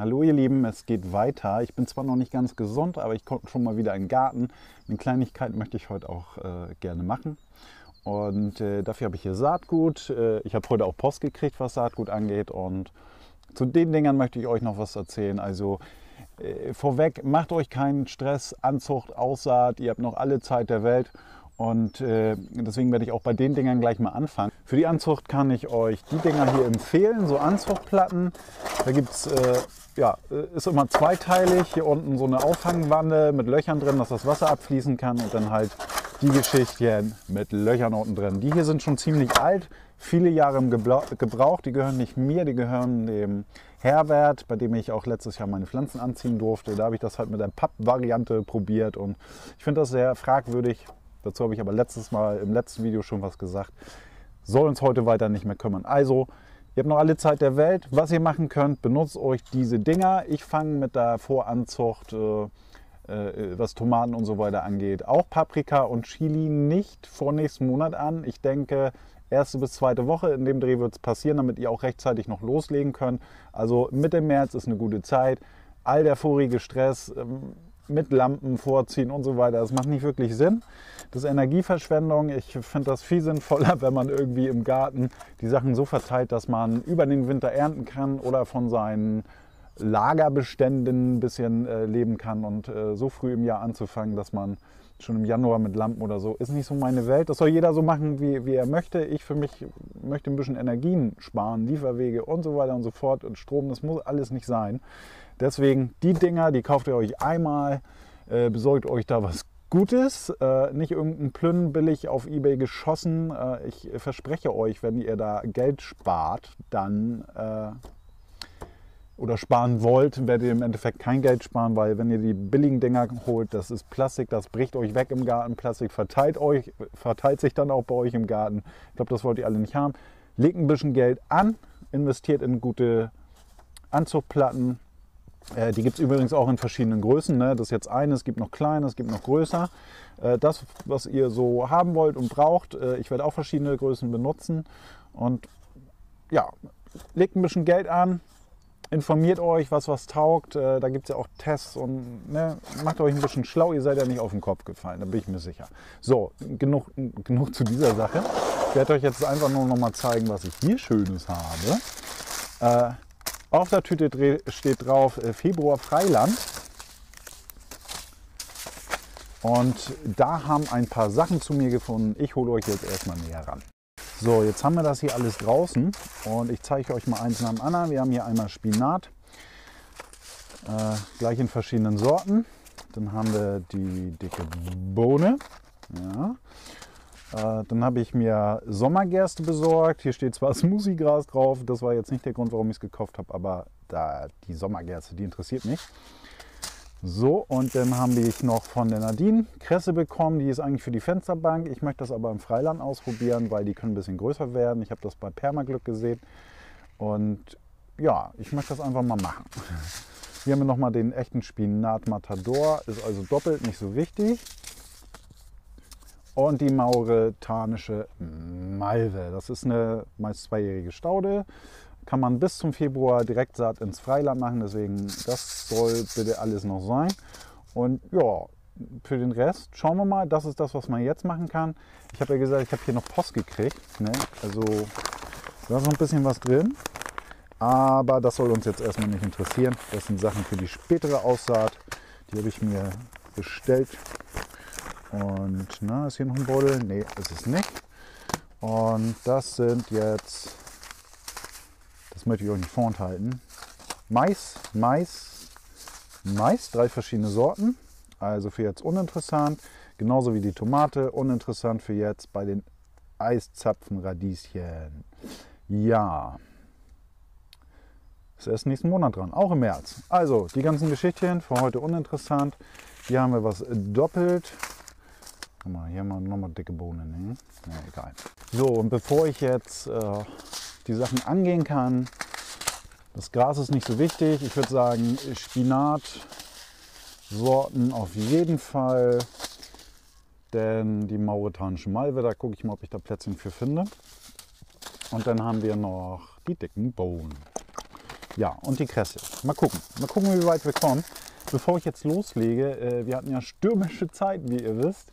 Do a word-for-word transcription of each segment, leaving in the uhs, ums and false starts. Hallo ihr Lieben, es geht weiter. Ich bin zwar noch nicht ganz gesund, aber ich komme schon mal wieder in den Garten. Eine Kleinigkeit möchte ich heute auch äh, gerne machen. Und äh, dafür habe ich hier Saatgut. Äh, ich habe heute auch Post gekriegt, was Saatgut angeht. Und zu den Dingern möchte ich euch noch was erzählen. Also äh, vorweg, macht euch keinen Stress, Anzucht, Aussaat. Ihr habt noch alle Zeit der Welt. Und äh, deswegen werde ich auch bei den Dingern gleich mal anfangen. Für die Anzucht kann ich euch die Dinger hier empfehlen, so Anzuchtplatten. Da gibt es... Äh, Ja, ist immer zweiteilig. Hier unten so eine Auffangwanne mit Löchern drin, dass das Wasser abfließen kann. Und dann halt die Geschichtchen mit Löchern unten drin. Die hier sind schon ziemlich alt, viele Jahre im Gebrauch. Die gehören nicht mir, die gehören dem Herbert, bei dem ich auch letztes Jahr meine Pflanzen anziehen durfte. Da habe ich das halt mit der Papp-Variante probiert. Und ich finde das sehr fragwürdig. Dazu habe ich aber letztes Mal im letzten Video schon was gesagt. Soll uns heute weiter nicht mehr kümmern. Also... Ihr habt noch alle Zeit der Welt. Was ihr machen könnt, benutzt euch diese Dinger. Ich fange mit der Voranzucht, äh, äh, was Tomaten und so weiter angeht, auch Paprika und Chili nicht vor nächsten Monat an. Ich denke, erste bis zweite Woche in dem Dreh wird es passieren, damit ihr auch rechtzeitig noch loslegen könnt. Also Mitte März ist eine gute Zeit. All der vorige Stress ähm, mit Lampen vorziehen und so weiter, das macht nicht wirklich Sinn. Das ist Energieverschwendung. Ich finde das viel sinnvoller, wenn man irgendwie im Garten die Sachen so verteilt, dass man über den Winter ernten kann oder von seinen Lagerbeständen ein bisschen äh, leben kann. Und äh, so früh im Jahr anzufangen, dass man schon im Januar mit Lampen oder so, ist nicht so meine Welt. Das soll jeder so machen, wie, wie er möchte. Ich für mich möchte ein bisschen Energien sparen, Lieferwege und so weiter und so fort und Strom, das muss alles nicht sein. Deswegen die Dinger, die kauft ihr euch einmal, äh, besorgt euch da was Gutes, äh, nicht irgendein Plünn billig auf eBay geschossen. Äh, ich verspreche euch, wenn ihr da Geld spart, dann äh, oder sparen wollt, werdet ihr im Endeffekt kein Geld sparen, weil wenn ihr die billigen Dinger holt, das ist Plastik, das bricht euch weg im Garten. Plastik verteilt euch, verteilt sich dann auch bei euch im Garten. Ich glaube, das wollt ihr alle nicht haben. Legt ein bisschen Geld an, investiert in gute Anzuchtplatten. Die gibt es übrigens auch in verschiedenen Größen. Ne? Das ist jetzt eine, es gibt noch kleine, es gibt noch größer. Das, was ihr so haben wollt und braucht, ich werde auch verschiedene Größen benutzen. Und ja, legt ein bisschen Geld an, informiert euch, was was taugt. Da gibt es ja auch Tests und ne? Macht euch ein bisschen schlau. Ihr seid ja nicht auf den Kopf gefallen, da bin ich mir sicher. So, genug, genug zu dieser Sache. Ich werde euch jetzt einfach nur noch mal zeigen, was ich hier Schönes habe. Äh, Auf der Tüte steht drauf äh, Februar Freiland und da haben ein paar Sachen zu mir gefunden. Ich hole euch jetzt erstmal näher ran. So, jetzt haben wir das hier alles draußen und ich zeige euch mal eins nach dem anderen. Wir haben hier einmal Spinat, äh, gleich in verschiedenen Sorten. Dann haben wir die dicke Bohne. Ja. Dann habe ich mir Sommergerste besorgt. Hier steht zwar Smoothie-Gras drauf, das war jetzt nicht der Grund, warum ich es gekauft habe, aber da die Sommergerste, die interessiert mich. So, und dann habe ich noch von der Nadine Kresse bekommen, die ist eigentlich für die Fensterbank. Ich möchte das aber im Freiland ausprobieren, weil die können ein bisschen größer werden. Ich habe das bei Permaglück gesehen und ja, ich möchte das einfach mal machen. Hier haben wir nochmal den echten Spinat Matador, ist also doppelt nicht so wichtig. Und die mauretanische Malve. Das ist eine meist zweijährige Staude. Kann man bis zum Februar Direktsaat ins Freiland machen. Deswegen, das soll bitte alles noch sein. Und ja, für den Rest schauen wir mal. Das ist das, was man jetzt machen kann. Ich habe ja gesagt, ich habe hier noch Post gekriegt. Ne? Also da ist noch ein bisschen was drin. Aber das soll uns jetzt erstmal nicht interessieren. Das sind Sachen für die spätere Aussaat. Die habe ich mir bestellt. Und na, ist hier noch ein Beutel? Ne, ist es nicht. Und das sind jetzt, das möchte ich euch nicht vorenthalten, Mais, Mais, Mais, drei verschiedene Sorten. Also für jetzt uninteressant, genauso wie die Tomate, uninteressant für jetzt bei den Eiszapfenradieschen. Ja, ist erst nächsten Monat dran, auch im März. Also die ganzen Geschichtchen für heute uninteressant. Hier haben wir was doppelt. Guck mal, hier haben wir nochmal dicke Bohnen. Ne? Ja, egal. So, und bevor ich jetzt äh, die Sachen angehen kann, das Gras ist nicht so wichtig. Ich würde sagen, Spinatsorten auf jeden Fall. Denn die mauretanische Malve, da gucke ich mal, ob ich da Plätzchen für finde. Und dann haben wir noch die dicken Bohnen. ja, und die Kresse. Mal gucken, mal gucken, wie weit wir kommen. Bevor ich jetzt loslege, äh, wir hatten ja stürmische Zeiten, wie ihr wisst.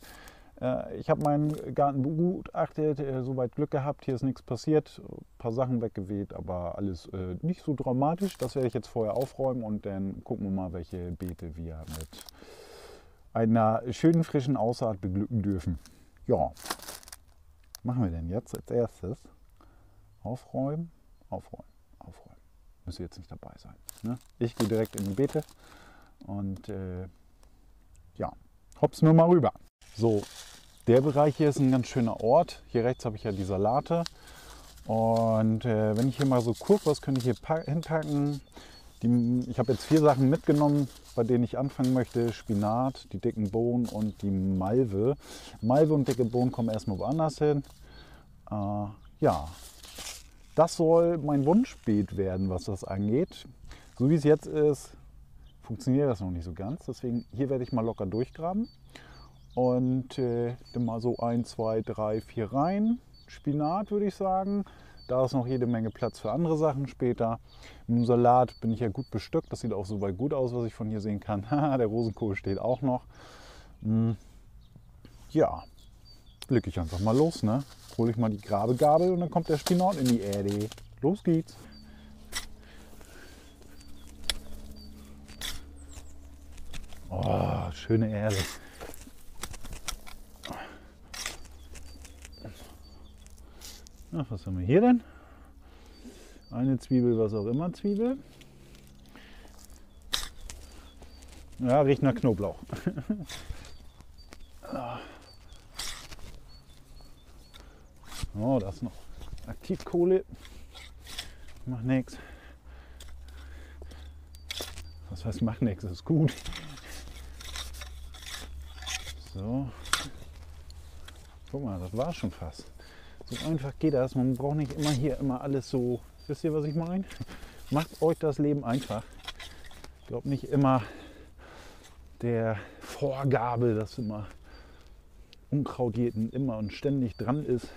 Äh, ich habe meinen Garten begutachtet, äh, soweit Glück gehabt, hier ist nichts passiert. Ein paar Sachen weggeweht, aber alles äh, nicht so dramatisch. Das werde ich jetzt vorher aufräumen und dann gucken wir mal, welche Beete wir mit einer schönen, frischen Aussaat beglücken dürfen. Ja, machen wir denn jetzt als erstes? Aufräumen, aufräumen, aufräumen. Müsste jetzt nicht dabei sein, ne? Ich gehe direkt in die Beete und äh, ja, hops nur mal rüber. So, der Bereich hier ist ein ganz schöner Ort. Hier rechts habe ich ja die Salate und äh, wenn ich hier mal so gucke, was könnte ich hier hinpacken? Die, ich habe jetzt vier Sachen mitgenommen, bei denen ich anfangen möchte. Spinat, die dicken Bohnen und die Malve. Malve und dicke Bohnen kommen erstmal woanders hin. Äh, ja, das soll mein Wunschbeet werden, was das angeht. So wie es jetzt ist, funktioniert das noch nicht so ganz. Deswegen hier werde ich mal locker durchgraben und äh, dann mal so ein, zwei, drei, vier rein. Spinat würde ich sagen. Da ist noch jede Menge Platz für andere Sachen später. Im Salat bin ich ja gut bestückt. Das sieht auch soweit gut aus, was ich von hier sehen kann. Der Rosenkohl steht auch noch. Ja, blicke ich einfach mal los, ne? Hole ich mal die Grabegabel und dann kommt der Spinat in die Erde. Los geht's! Oh, schöne Erde. Ach, was haben wir hier denn? Eine Zwiebel, was auch immer, Zwiebel. Ja, riecht nach Knoblauch. Oh, da ist noch Aktivkohle. Macht nichts. Was heißt, macht nichts? Ist gut. So. Guck mal, das war schon fast. So einfach geht das. Man braucht nicht immer hier immer alles so. Wisst ihr, was ich meine? Macht euch das Leben einfach. Ich glaube nicht immer der Vorgabe, dass immer Unkraut jeden immer und ständig dran ist.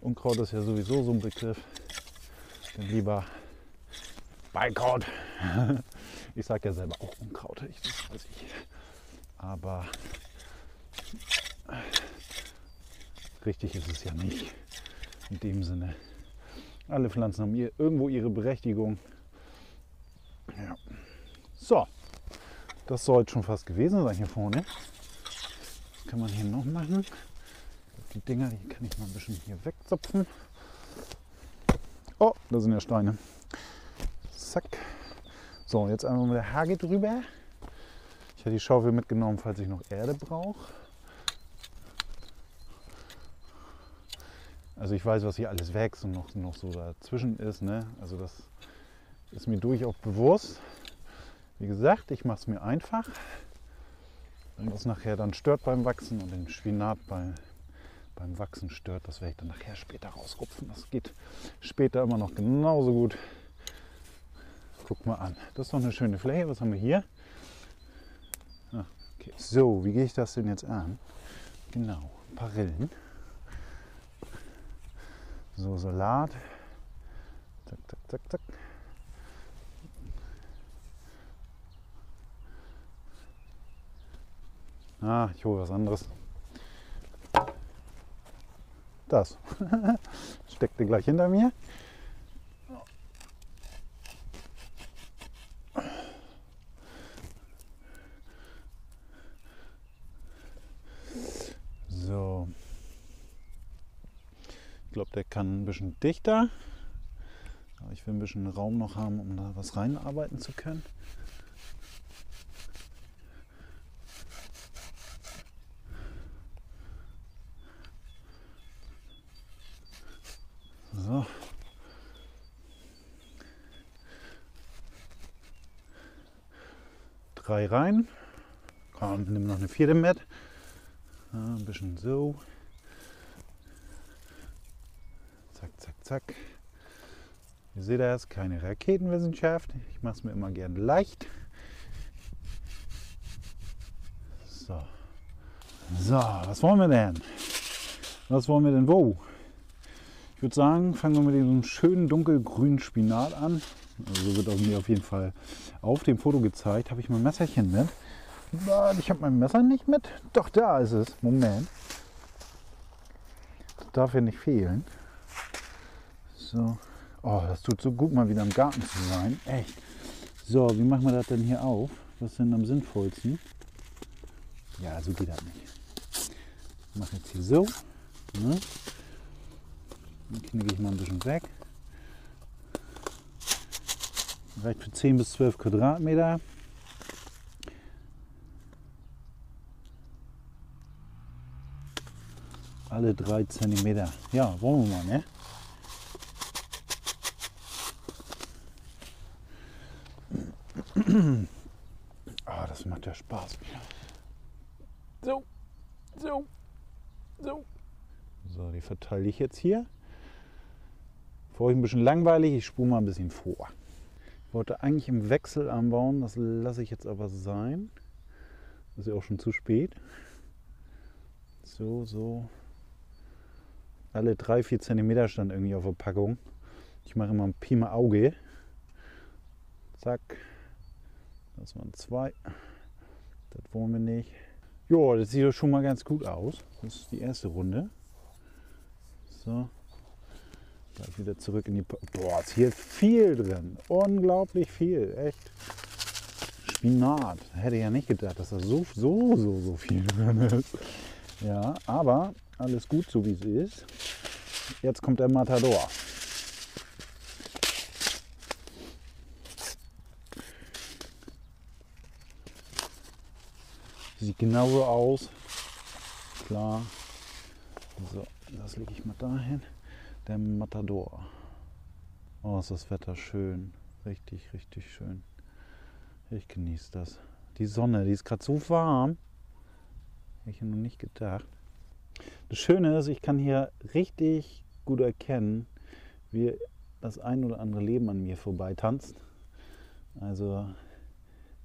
Unkraut ist ja sowieso so ein Begriff. Dann lieber Beikraut. Ich sage ja selber auch Unkraut. Ich, das weiß ich. Aber richtig ist es ja nicht. In dem Sinne, alle Pflanzen haben hier irgendwo ihre Berechtigung. Ja. So, das sollte schon fast gewesen sein hier vorne. Was kann man hier noch machen? Die Dinger, die kann ich mal ein bisschen hier wegzupfen. Oh, da sind ja Steine. Zack. So, jetzt einmal mit der Hage drüber. Ich habe die Schaufel mitgenommen, falls ich noch Erde brauche. Also ich weiß, was hier alles wächst und noch, noch so dazwischen ist, ne? Also das ist mir durchaus bewusst. Wie gesagt, ich mache es mir einfach. Und was nachher dann stört beim Wachsen und den Spinat beim, beim Wachsen stört, das werde ich dann nachher später rausrupfen. Das geht später immer noch genauso gut. Guck mal an. Das ist doch eine schöne Fläche. Was haben wir hier? Ah, okay. So, wie gehe ich das denn jetzt an? Genau, ein paar Rillen. So, Salat. Zack, zack, zack, zack. Ah, ich hole was anderes. Das. Steckte gleich hinter mir. So. Ich glaube, der kann ein bisschen dichter, aber ich will ein bisschen Raum noch haben, um da was reinarbeiten zu können. So. Drei rein. Komm, nimm noch eine vierte mit. Ein bisschen so. Zack. Ihr seht das, keine Raketenwissenschaft. Ich mache es mir immer gern leicht. So. So, was wollen wir denn? Was wollen wir denn wo? Ich würde sagen, fangen wir mit diesem schönen dunkelgrünen Spinat an. Also so wird auch mir auf jeden Fall auf dem Foto gezeigt. Habe ich mein Messerchen mit? Nein, ich habe mein Messer nicht mit. Doch, da ist es. Moment. Das darf hier nicht fehlen. So. Oh, das tut so gut, mal wieder im Garten zu sein. Echt. So, wie machen wir das denn hier auf? Was ist denn am sinnvollsten? Ja, so geht das nicht. Ich mache jetzt hier so. Ne? Dann knicke ich mal ein bisschen weg. Reicht für zehn bis zwölf Quadratmeter. Alle drei Zentimeter. Ja, wollen wir mal, ne? Ah, das macht ja Spaß. So, so, so. So, die verteile ich jetzt hier. Vor euch ein bisschen langweilig, ich spule mal ein bisschen vor. Ich wollte eigentlich im Wechsel anbauen, das lasse ich jetzt aber sein. Das ist ja auch schon zu spät. So, so. Alle drei, vier Zentimeter stand irgendwie auf der Packung. Ich mache immer ein Pi mal Auge. Zack. Das waren zwei. Das wollen wir nicht. Jo, das sieht doch schon mal ganz gut aus. Das ist die erste Runde. So. Gleich wieder zurück in die... Pa Boah, ist hier viel drin. Unglaublich viel. Echt. Spinat. Hätte ja nicht gedacht, dass da so, so, so, so viel drin ist. Ja, aber alles gut, so wie es ist. Jetzt kommt der Matador. Sieht genauso aus. Klar. So, das lege ich mal dahin. Der Matador. Oh, ist das Wetter schön. Richtig, richtig schön. Ich genieße das. Die Sonne, die ist gerade so warm. Hätte ich ja noch nicht gedacht. Das Schöne ist, ich kann hier richtig gut erkennen, wie das ein oder andere Leben an mir vorbeitanzt. Also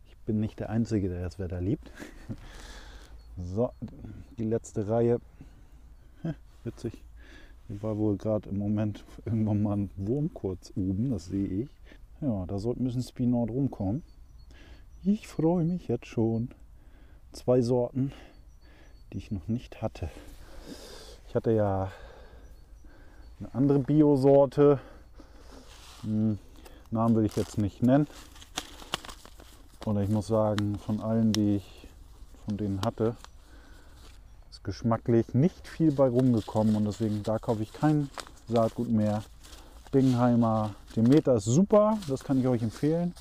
ich bin nicht der Einzige, der das Wetter liebt. So, die letzte Reihe. Witzig. Ich war wohl gerade im Moment irgendwann mal ein Wurm kurz oben, das sehe ich. Ja, da sollte ein bisschen Spinat rumkommen. Ich freue mich jetzt schon. Zwei Sorten, die ich noch nicht hatte. Ich hatte ja eine andere Bio-Sorte. Hm, Namen will ich jetzt nicht nennen. Oder ich muss sagen, von allen, die ich von denen hatte, geschmacklich nicht viel bei rumgekommen und deswegen da kaufe ich kein Saatgut mehr. Dingheimer Demeter ist super, das kann ich euch empfehlen.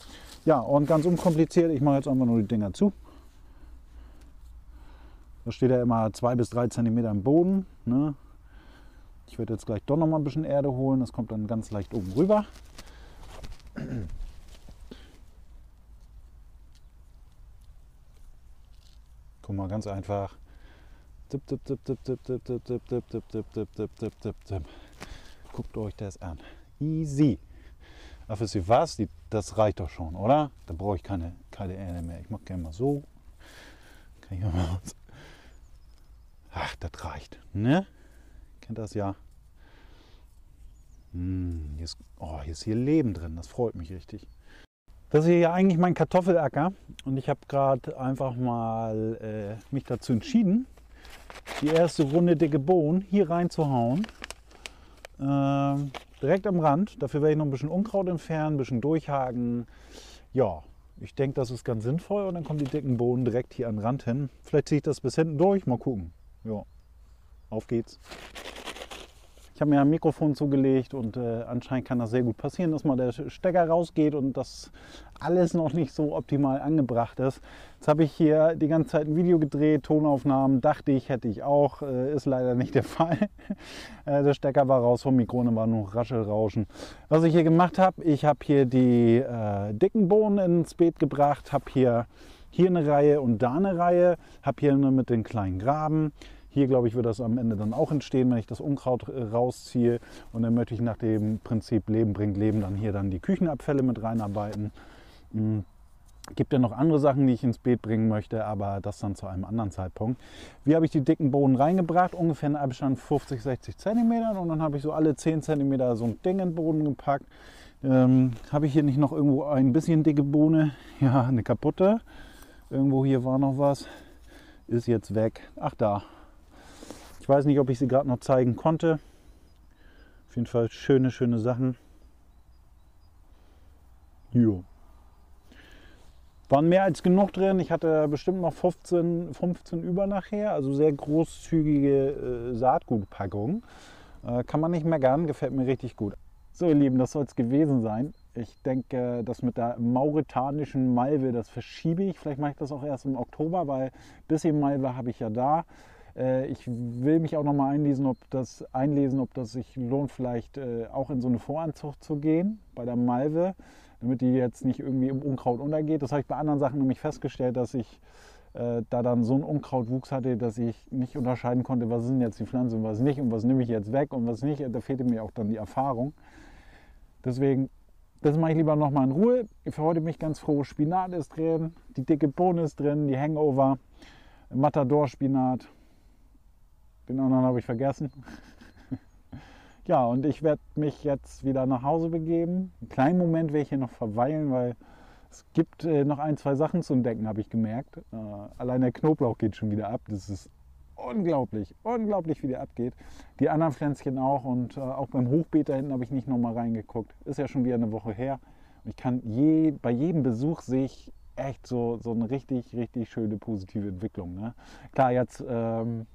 Ja, und ganz unkompliziert, ich mache jetzt einfach nur die Dinger zu. Da steht ja immer zwei bis drei Zentimeter im Boden. Ne? Ich werde jetzt gleich doch noch mal ein bisschen Erde holen, das kommt dann ganz leicht oben rüber. Guck mal, ganz einfach. Tipp, tipp, tipp, tipp, tipp, tipp, tipp, tipp, tipp, tipp, tipp, tipp, tipp, tipp. Guckt euch das an. Easy. Aber wisst ihr was? Das reicht doch schon, oder? Da brauche ich keine, keine Erde mehr. Ich mache gerne mal so. Kann ich mal was. Ach, das reicht. Ne? Kennt das ja. Hm, hier ist, oh, hier ist hier Leben drin. Das freut mich richtig. Das ist ja eigentlich mein Kartoffelacker. Und ich habe gerade einfach mal äh, mich dazu entschieden, die erste Runde dicke Bohnen hier reinzuhauen, ähm, direkt am Rand. Dafür werde ich noch ein bisschen Unkraut entfernen, ein bisschen durchhaken. Ja, ich denke, das ist ganz sinnvoll und dann kommen die dicken Bohnen direkt hier an den Rand hin. Vielleicht ziehe ich das bis hinten durch, mal gucken. Ja, auf geht's. Ich habe mir ein Mikrofon zugelegt und äh, anscheinend kann das sehr gut passieren, dass mal der Stecker rausgeht und das alles noch nicht so optimal angebracht ist. Jetzt habe ich hier die ganze Zeit ein Video gedreht, Tonaufnahmen, dachte ich, hätte ich auch, äh, ist leider nicht der Fall. äh, der Stecker war raus vom Mikro und war nur Raschelrauschen. Was ich hier gemacht habe, ich habe hier die äh, dicken Bohnen ins Beet gebracht, habe hier, hier eine Reihe und da eine Reihe, habe hier nur mit den kleinen Graben. Hier, glaube ich, wird das am Ende dann auch entstehen, wenn ich das Unkraut rausziehe. Und dann möchte ich nach dem Prinzip Leben bringt Leben dann hier dann die Küchenabfälle mit reinarbeiten. Mhm. Gibt ja noch andere Sachen, die ich ins Beet bringen möchte, aber das dann zu einem anderen Zeitpunkt. Wie habe ich die dicken Bohnen reingebracht? Ungefähr einen Abstand fünfzig, sechzig Zentimeter. Und dann habe ich so alle zehn Zentimeter so ein Ding in den Boden gepackt. Ähm, habe ich hier nicht noch irgendwo ein bisschen dicke Bohne? Ja, eine kaputte. Irgendwo hier war noch was. Ist jetzt weg. Ach da. Ich weiß nicht, ob ich sie gerade noch zeigen konnte. Auf jeden Fall schöne, schöne Sachen. Jo. Waren mehr als genug drin. Ich hatte bestimmt noch fünfzehn, fünfzehn über nachher. Also sehr großzügige äh, Saatgutpackung. Äh, kann man nicht meckern. Gefällt mir richtig gut. So ihr Lieben, das soll es gewesen sein. Ich denke, das mit der mauretanischen Malve, das verschiebe ich. Vielleicht mache ich das auch erst im Oktober, weil ein bisschen Malve habe ich ja da. Ich will mich auch noch mal einlesen, ob das einlesen, ob das sich lohnt, vielleicht auch in so eine Voranzucht zu gehen bei der Malve, damit die jetzt nicht irgendwie im Unkraut untergeht. Das habe ich bei anderen Sachen nämlich festgestellt, dass ich äh, da dann so einen Unkrautwuchs hatte, dass ich nicht unterscheiden konnte, was sind jetzt die Pflanzen und was nicht und was nehme ich jetzt weg und was nicht. Da fehlte mir auch dann die Erfahrung. Deswegen, das mache ich lieber noch mal in Ruhe. Für heute bin ich ganz froh. Spinat ist drin, die dicke Bohne ist drin, die Hangover, Matador-Spinat. Den anderen habe ich vergessen. Ja, und ich werde mich jetzt wieder nach Hause begeben. Einen kleinen Moment werde ich hier noch verweilen, weil es gibt äh, noch ein, zwei Sachen zu entdecken, habe ich gemerkt. Äh, allein der Knoblauch geht schon wieder ab. Das ist unglaublich, unglaublich, wie der abgeht. Die anderen Pflänzchen auch und äh, auch beim Hochbeet da hinten habe ich nicht nochmal reingeguckt. Ist ja schon wieder eine Woche her. Und ich kann je, bei jedem Besuch sehe ich echt so, so eine richtig, richtig schöne positive Entwicklung. Ne? Klar, jetzt... Ähm,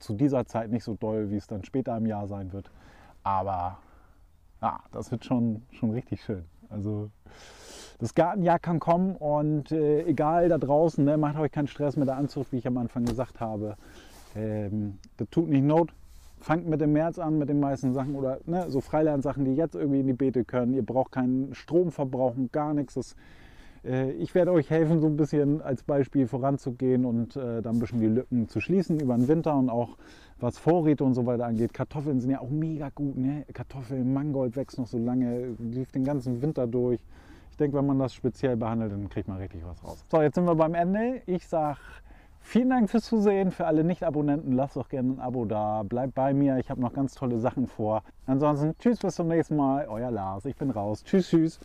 zu dieser Zeit nicht so doll, wie es dann später im Jahr sein wird. Aber ja, das wird schon, schon richtig schön. Also das Gartenjahr kann kommen und äh, egal da draußen, ne, macht euch keinen Stress mit der Anzucht, wie ich am Anfang gesagt habe. Ähm, das tut nicht Not. Fangt mit dem März an, mit den meisten Sachen oder ne, so Freilandsachen, die jetzt irgendwie in die Beete können. Ihr braucht keinen Strom verbrauchen, gar nichts. Das, ich werde euch helfen, so ein bisschen als Beispiel voranzugehen und äh, dann ein bisschen die Lücken zu schließen über den Winter und auch was Vorräte und so weiter angeht. Kartoffeln sind ja auch mega gut, ne? Kartoffeln, Mangold wächst noch so lange, lief den ganzen Winter durch. Ich denke, wenn man das speziell behandelt, dann kriegt man richtig was raus. So, jetzt sind wir beim Ende. Ich sage vielen Dank fürs Zusehen. Für alle Nicht-Abonnenten, lasst doch gerne ein Abo da. Bleibt bei mir, ich habe noch ganz tolle Sachen vor. Ansonsten, tschüss, bis zum nächsten Mal. Euer Lars, ich bin raus. Tschüss, tschüss.